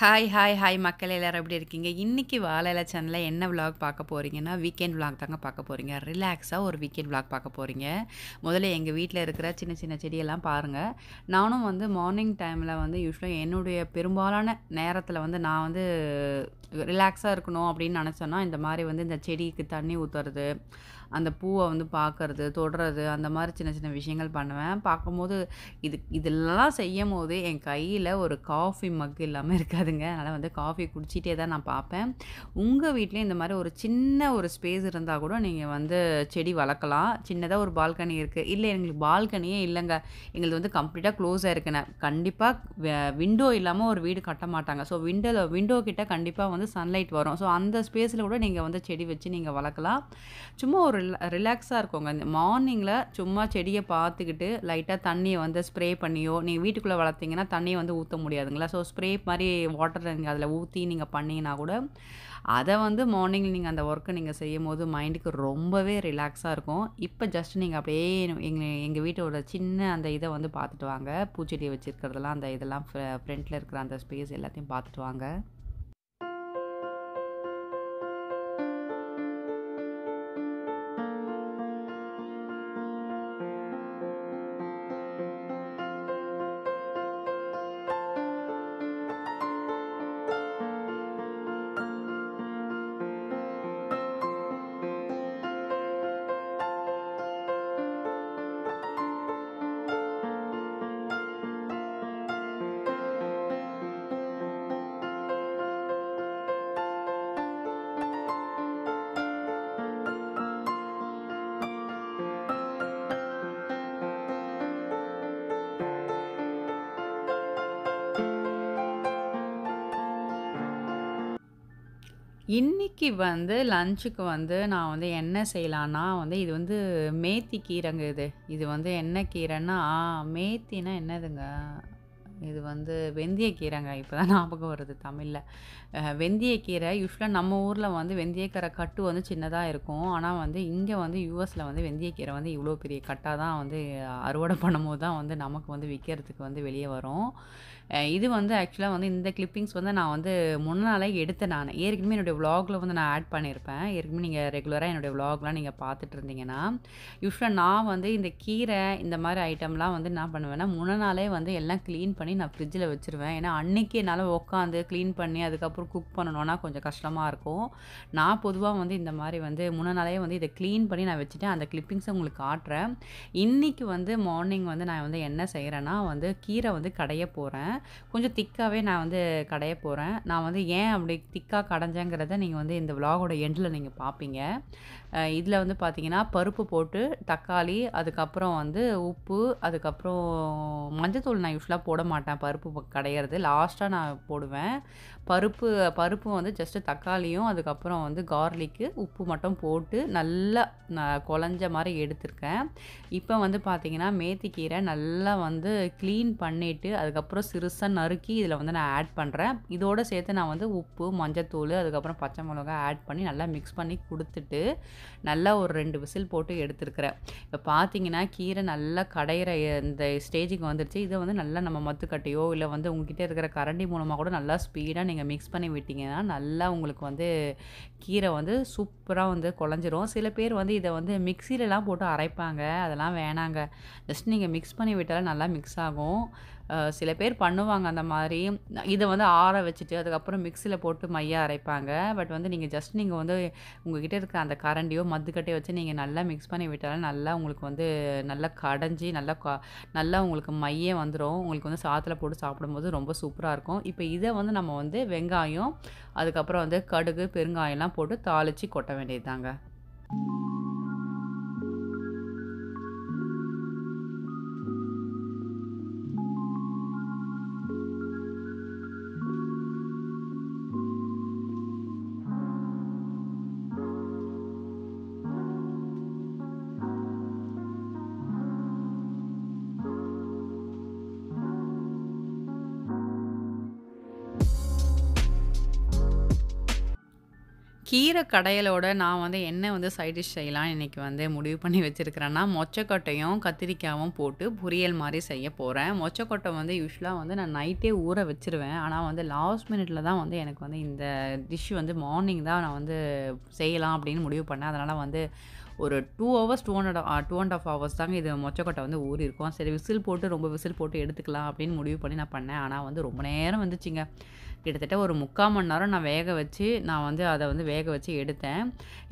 Hi, Makalela எப்படி இருக்கீங்க இன்னைக்கு வாழைல சேனல்ல என்ன vlog பார்க்க போறீங்கன்னா weekend vlog தாங்க பார்க்க போறீங்க ரிலாக்ஸா ஒரு weekend vlog பார்க்க போறீங்க முதல்ல எங்க வீட்ல இருக்கிற சின்ன சின்ன செடி எல்லாம் பாருங்க நானும் வந்து மார்னிங் டைம்ல வந்து யூசுவலா என்னோட பெரும்பாலான நேரத்துல வந்து நான் வந்து ரிலாக்ஸா இருக்கணும் அப்படி நினைச்சேனா இந்த மாதிரி வந்து இந்த செடிக்கு தண்ணி ஊத்துறது அந்த பூவை வந்து பார்க்கிறது தொடறது அந்த மாதிரி சின்ன சின்ன விஷயங்கள் பண்ணுவேன் பாக்கும்போது இதெல்லாம் செய்யும்போது என் கையில ஒரு காபி மக் இல்லாம இருக்காதுங்க அதனால வந்து காபி குடிச்சிட்டே தான் நான் பாப்பேன் உங்க வீட்ல இந்த மாதிரி ஒரு சின்ன ஒரு ஸ்பேஸ் இருந்தா கூட நீங்க வந்து செடி வளக்கலாம் சின்னதா ஒரு பால்கனி இருக்கு இல்ல உங்களுக்கு பால்கனியே இல்லங்க உங்களுக்கு வந்து கம்ப்ளீட்டா க்ளோஸா இருக்குனா கண்டிப்பா விண்டோ இல்லாம ஒரு வீடு கட்ட மாட்டாங்க சோ விண்டோ கிட்ட கண்டிப்பா வந்து sunlight வரும் சோ அந்த ஸ்பேஸ்ல கூட நீங்க வந்து செடி வெச்சு நீங்க வளக்கலாம் சும்மா Relax in the morning, chumma chedi pathikit, lighter thani on the spray panio, ni viticula valathing, thani on the Uthamudia, so spray mari water and uthi a pani naguda. Other one the morning and the work and say the mind rombaway relaxer go. Ipa justing up Ingvit or chin and the either on the path to anger, Puchidi with Chirkalan, the Idalam Prentler Grand Space, Elatin path to anger. இன்னைக்கு வந்து லஞ்சுக்கு வந்து நான் வந்து என்ன செய்யலாம்னா வந்து இது வந்து மேத்தி கீரைங்க இது வந்து என்ன கீரைனா மேத்தினா என்னதுங்க இது வந்து வெந்தய கீரைங்க இப்போதான் ஞாபகம் வருது தமிழ்ல வெந்தய கீரை யூசுவலா நம்ம ஊர்ல வந்து வெந்தய கீரை கட்டு வந்து சின்னதா இருக்கும் ஆனா வந்து இங்க வந்து யுஎஸ்ல வந்து வெந்தய கீரை வந்து இவ்ளோ பெரிய கட்டா தான் வந்து அறுவடை பண்ணும்போது தான் வந்து நமக்கு வந்து விக்கிறதுக்கு வந்து வெளிய வரும் இது வந்து एक्चुअली வந்து இந்த கிளிப்பிங்ஸ் வந்து நான் வந்து முன்னாலே எடுத்து நான் ஏற்கனவே என்னோட vlogல வந்து நான் ஆட் பண்ணிருப்பேன் ஏற்கனவே நீங்க ரெகுலரா என்னோட vlogலாம் நீங்க பார்த்துட்டு இருந்தீங்கனா யூசுவலா நான் வந்து இந்த கீரை இந்த மாதிரி ஐட்டம்லாம் வந்து நான் பண்ணுவேனா முன்னாலே வந்து எல்லாம் க்ளீன் பண்ணி நான் ஃப்ரிட்ஜ்ல வச்சிருவேன் ஏனா அன்னைக்கே நாள உட்கார்ந்து க்ளீன் பண்ணி அதுக்கு அப்புறம் குக் பண்ணனும்னா கொஞ்சம் கஷ்டமா இருக்கும் நான் பொதுவா வந்து இந்த மாதிரி வந்து முன்னாலே வந்து இத க்ளீன் பண்ணி நான் வச்சிட்டேன் அந்த கிளிப்பிங்ஸ் உங்களுக்கு காட்றேன் இன்னைக்கு வந்து மார்னிங் வந்து நான் வந்து என்ன செய்றேனா வந்து கீரை வந்து கடைய போறேன் கொஞ்சம் திக்காவே நான் வந்து கடைய போறேன் நான் வந்து ஏன் அப்படி திக்கா கடஞ்சங்கறதை நீங்க வந்து இந்த vlogோட எண்ட்ல நீங்க பாப்பீங்க இதுல வந்து பாத்தீங்கன்னா பருப்பு போட்டு தக்காளி அதுக்கு அப்புறம் வந்து உப்பு அதுக்கு அப்புறம் மஞ்சள் தூள் நான் யூசுவலா போட மாட்டேன் பருப்பு கடையறது லாஸ்டா நான் போடுவேன் பருப்பு வந்து just தக்காளியும் அதுக்கு அப்புறம் வந்து garlic உப்பு மட்டும் போட்டு நல்லா குழஞ்ச மாதிரி எடுத்துர்க்கேன் இப்போ வந்து பாத்தீங்கன்னா மேத்தி கீரை நல்லா வந்து க்ளீன் பண்ணிட்டு அதுக்கு அப்புறம் சிறுசன் நறுக்கி இதல வந்து நான் ஆட் பண்றேன் இதோட சேர்த்து நான் வந்து உப்பு மஞ்சள் தூள் அதுக்கு அப்புறம் பச்சை மிளகாய் ஆட் பண்ணி நல்லா mix பண்ணி கொடுத்துட்டு நல்லா ஒரு ரெண்டு விசில் போட்டு எடுத்துக்கறேன் இப்போ பாத்தீங்கன்னா கீரை நல்லா கடையற இந்த ஸ்டேஜுக்கு வந்துருச்சு இது வந்து நல்லா நம்ம மத்துக்கட்டையோ இல்ல வந்து உங்க கிட்ட இருக்கிற கரண்டி மூலமா கூட நல்லா ஸ்பீடா நீங்க mix பண்ணி விட்டீங்கனா நல்லா உங்களுக்கு வந்து கீரை வந்து சூப்பரா வந்து குழஞ்சிரும் சில பேர் வந்து இத வந்து மிக்ஸில எல்லாம் போட்டு அரைப்பாங்க அதெல்லாம் வேணாங்க just நீங்க mix பண்ணி விட்டால நல்லா mix ஆகும் சில பேர் பண்ணுவாங்க அந்த மாதிரி இத வந்து ஆற வச்சிட்டு அதுக்கு அப்புறம் மிக்ஸில போட்டு மையா அரைப்பாங்க பட் வந்து நீங்க just நீங்க வந்து உங்க கிட்ட இருக்க அந்த கரண்டியோ மத்துக்கட்டையோ வச்சு நீங்க நல்லா mix பண்ணி விட்டால நல்லா உங்களுக்கு வந்து நல்லா கடஞ்சி நல்லா உங்களுக்கு மையே வந்துரும் உங்களுக்கு வந்து சாத்துல போட்டு சாப்பிடும்போது ரொம்ப சூப்பரா இருக்கும் இப்போ இத வந்து நம்ம வந்து வெங்காயம் அதுக்கு அப்புறம் வந்து கடுகு பெருங்காயம் எல்லாம் போட்டு தாளிச்சி கொட்ட வேண்டியதுதாங்க கீரை கடையலோட நான் வந்து என்ன வந்து சைட் டிஷ் செய்யலாம் இன்னைக்கு வந்து முடிவு பண்ணி வச்சிருக்கேன்னா மொச்சக்கொட்டையும் கத்திரிக்காவும் போட்டு பொரியல் மாதிரி செய்ய போறேன். மொச்சக்கொட்டை வந்து யூஷுவலா வந்து நான் நைட்டே ஊற வச்சிருவேன். ஆனா வந்து லாஸ்ட் மினிட்ல தான் வந்து எனக்கு வந்து இந்த டிஷ் வந்து மார்னிங் தான் நான் வந்து செய்யலாம் அப்படினு முடிவு பண்ணேன். அதனால வந்து ஒரு 2 hours 2.5 hours தாங்க இது மொச்சக்கொட்டை வந்து ஊறி இருக்கும். சரி விசில் போட்டு ரொம்ப விசில் போட்டு எடுத்துக்கலாம் அப்படினு முடிவு பண்ணி நான் பண்ணேன். ஆனா வந்து ரொம்ப நேரம் வந்துச்சுங்க. கிட்டத்தட்ட ஒரு 3/4 மணி நேரம் நான் வந்து அதை வேக வச்சு எடுத்தேன்.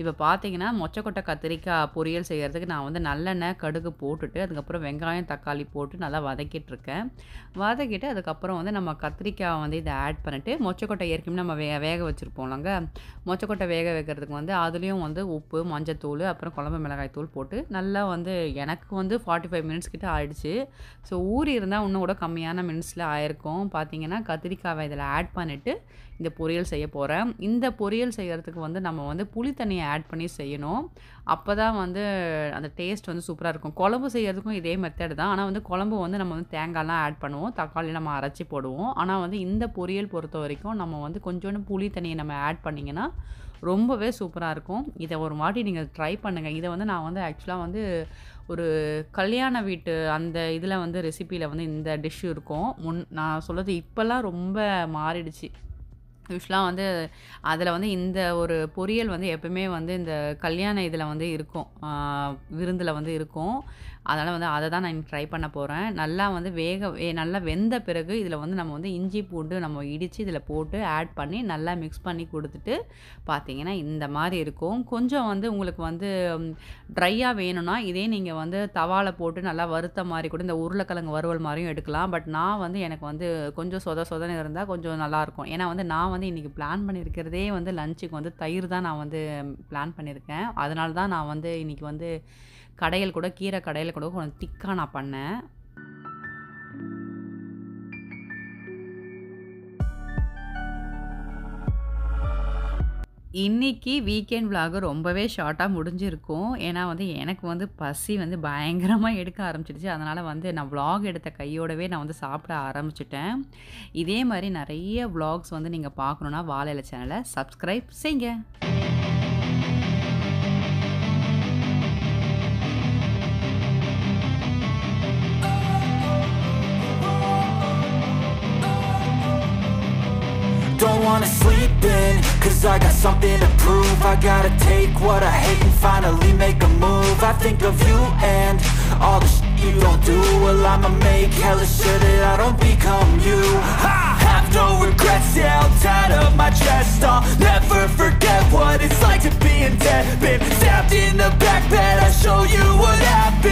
இப்போ பார்த்தீங்கன்னா மொச்சக்கொட்டை கத்திரிக்காய் பொரியல் செய்கிறதுக்கு நான் வந்து நல்லெண்ணெய் கடுகு போட்டுட்டு அதுக்கப்புறம் வெங்காயம் தக்காளி போட்டு நல்லா வதக்கிட்டுருக்கேன். வதக்கிட்டு அதுக்கப்புறம் வந்து நம்ம கத்திரிக்காய் வந்து இதை ஆட் பண்ணிவிட்டு மொச்சக்கொட்டை ஏற்கனவே நம்ம வேக வச்சுருப்போம்லங்க. மொச்சக்கொட்டை வேக வைக்கிறதுக்கு வந்து அதுலேயும் வந்து உப்பு மஞ்சத்தூள் அப்புறம் குழம்பு மிளகாய் தூள் போட்டு நல்லா வந்து எனக்கு வந்து 45 minutes கிட்ட ஆயிடுச்சு. ஸோ ஊறி இருந்தால் இன்னும் கூட கம்மியான மினிட்ஸில் ஆயிருக்கும். பார்த்தீங்கன்னா கத்திரிக்காவை இதில் ஆட் பண்ணிட்டு இந்த பொரியல் செய்ய போகிறேன். இந்த பொரியல் செய்கிறதுக்கு வந்து நம்ம வந்து புளி தண்ணியை ஆட் பண்ணி செய்யணும். அப்போ தான் வந்து அந்த டேஸ்ட் வந்து சூப்பராக இருக்கும். குழம்பு செய்கிறதுக்கும் இதே மெத்தட் தான். ஆனால் வந்து குழம்பு வந்து நம்ம வந்து தேங்காய்லாம் ஆட் பண்ணுவோம், தக்காளி நம்ம அரைச்சி போடுவோம். ஆனால் வந்து இந்த பொரியல் பொறுத்த வரைக்கும் நம்ம வந்து கொஞ்சோண்டு புளி தண்ணியை நம்ம ஆட் பண்ணிங்கன்னா ரொம்பவே சூப்பராக இருக்கும். இதை ஒரு வாட்டி நீங்கள் ட்ரை பண்ணுங்கள். இதை வந்து நான் வந்து ஆக்சுவலாக வந்து ஒரு கல்யாண வீட்டு அந்த இதில் வந்து ரெசிப்பியில் வந்து இந்த டிஷ்ஷு இருக்கும். நான் சொல்கிறது இப்போல்லாம் ரொம்ப மாறிடுச்சு. யூஸ்வலாக வந்து அதில் வந்து இந்த ஒரு பொரியல் வந்து எப்பவுமே வந்து இந்த கல்யாண இதில் வந்து இருக்கும், விருந்தில் வந்து இருக்கும். அதனால் வந்து அதை தான் நான் ட்ரை பண்ண போகிறேன். நல்லா வந்து நல்லா வெந்த பிறகு இதில் வந்து நம்ம வந்து இஞ்சி பூண்டு நம்ம இடித்து இதில் போட்டு ஆட் பண்ணி நல்லா மிக்ஸ் பண்ணி கொடுத்துட்டு பார்த்திங்கன்னா இந்த மாதிரி இருக்கும். கொஞ்சம் வந்து உங்களுக்கு வந்து ட்ரையாக வேணும்னா இதே நீங்கள் வந்து தவாவில் போட்டு நல்லா வறுத்த மாதிரி கூட இந்த உருளைக்கிழங்கு வறுவல் மாதிரியும் எடுக்கலாம். பட் நான் வந்து எனக்கு வந்து கொஞ்சம் சொதன்னு இருந்தால் கொஞ்சம் நல்லாயிருக்கும். ஏன்னா வந்து நான் வந்து இன்றைக்கி பிளான் பண்ணியிருக்கிறதே வந்து லஞ்சுக்கு வந்து தயிர் தான் நான் வந்து பிளான் பண்ணியிருக்கேன். அதனால தான் நான் வந்து இன்றைக்கி வந்து கடையில் கூட கீரை கடையில் கூட கொஞ்சம் திக்காக நான் பண்ணேன். இன்றைக்கி வீக்கெண்ட் விலாகு ரொம்பவே ஷார்ட்டாக முடிஞ்சிருக்கும். ஏன்னா வந்து எனக்கு வந்து பசி வந்து பயங்கரமாக எடுக்க ஆரம்பிச்சிடுச்சு. அதனால் வந்து நான் விலாக் எடுத்த கையோடவே நான் வந்து சாப்பிட ஆரம்பிச்சிட்டேன். இதே மாதிரி நிறைய விலாக்ஸ் வந்து நீங்கள் பார்க்கணுன்னா வாழையில சேனலை சப்ஸ்கிரைப் செய்யுங்க. Wanna sleep in, cause I got something to prove. I gotta take what I hate and finally make a move. I think of you and all the shit you don't do. Well I'ma make hella sure that I don't become you. I have no regrets, yeah, I'll tie up my chest. I'll never forget what it's like to be in debt. Been stabbed in the back bed, I'll show you what happened.